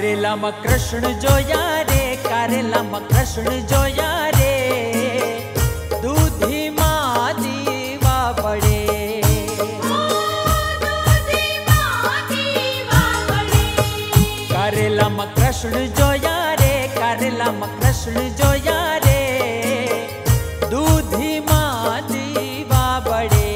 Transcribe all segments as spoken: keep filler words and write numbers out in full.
कारे लाम कृष्ण जो यारे, कारे लाम कृष्ण जो यारे, दूधी माँ दीवा पड़े, कारे लाम कृष्ण जो यारे, कारे लाम कृष्ण जो यारे, दूधी माँ दीवा पड़े।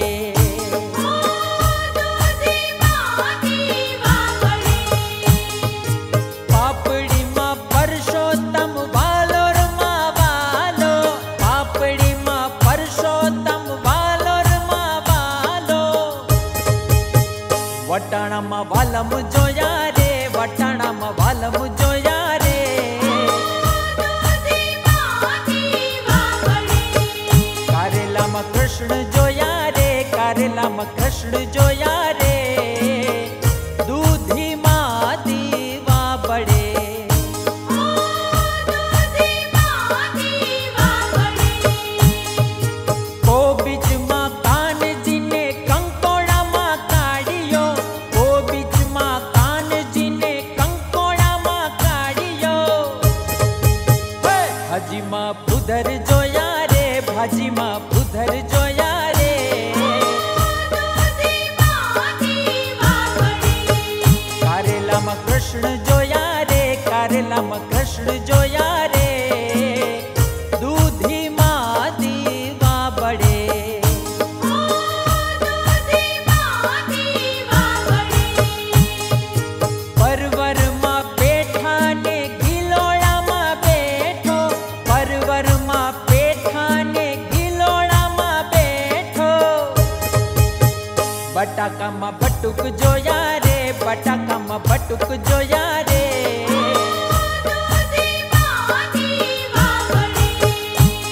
वटाणा मा वालम जो यारे, वटाणा मा वालम जो यारे, कारेला मा कृष्ण जो यारे, कारेला मा कृष्ण जो यारे, दूधी मा दीवा पड़े। ओ बीच मा कान्हजी ने कंकोड़ा मा काढ़ियो, ओ बीच मा कान्हजी ने कंकोड़ा मा काढ़ियो, भाजी मा पुधर जो यारे, भाजी मा पुधर जो यारे, कारेला मा कृष्ण जो यारे, कारेला मा कृष्ण जो यारे, दूधी मा दीवा पड़े। बटाका मा बटुक जो यारे, बटाका मा बटुक जो यारे,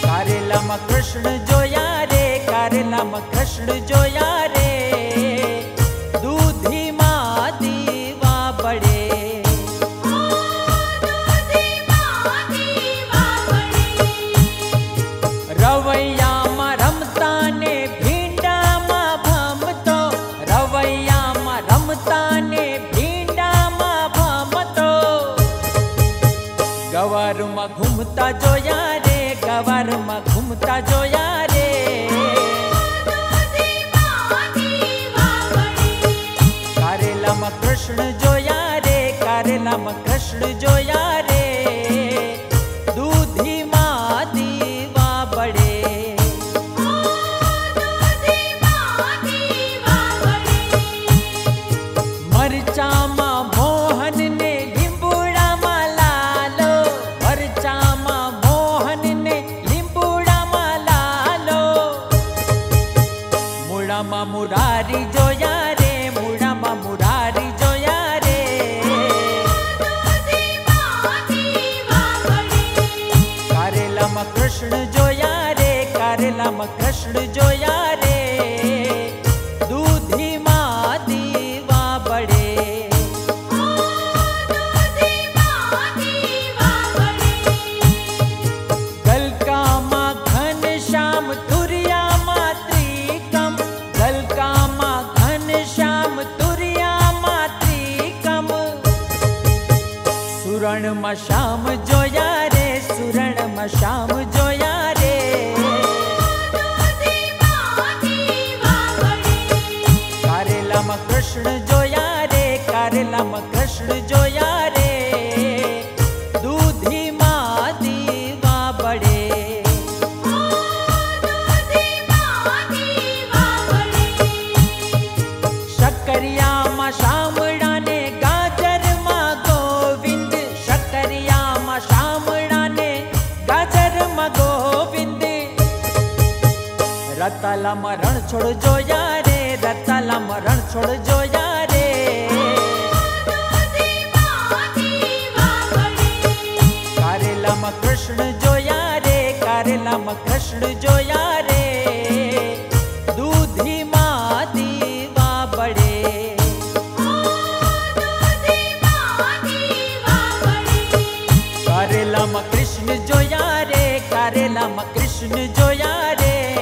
कारेला मा कृष्ण जो यारे, कारेला मा कृष्ण जो यारे, दूधी मा दीवा पड़े। रवैया मा रमता ने भिंडा मा भामतो, रवैया मा रमता ने भिंडा मा भामतो, गवारू मा घूमता जो यारे, गवारू मा घूमता जो यारे, कारेला मा कृष्ण जो यारे, कारेला मा कृष्ण जो यारे, दूधी मा दीवा पड़े। मरचा मा मोहन ने लिंबूड़ा मा लालो, मरचा मा मोहन ने लिंबूड़ा मा लालो, मुड़ा मा मुरारी जो यारे, मुड़ा मा मुरारी जो यारे, कारेला मा कृष्ण जो यारे, कारेला मा कृष्ण जो यारे, दूधी मा दीवा पड़े। गलका मा घनश्याम तुरिया मा त्रिकम, गलका मा घनश्याम तुरिया मा त्रिकम, सुरण मा श्याम जो यारे, सुरण मा श्याम जो यारे, कारेला मा कृष्ण जो यारे, कारेला मा कृष्ण जो यारे, दूधी मा दीवा पड़े। शकरिया मा शामड़ा ने गाजर मा गोविंद, शकरिया मा शामड़ा ने गाजर मा गोविंद, रताला मा रण छोड़ जो यारे, रताला मा रण छोड़ जो यारे, कारेला मा कृष्ण जो यारे, कारेला मा कृष्ण जो यारे, दूधी मा दीवा पड़े। कारेला मा कृष्ण जो यारे, कारेला मा कृष्ण जो यारे।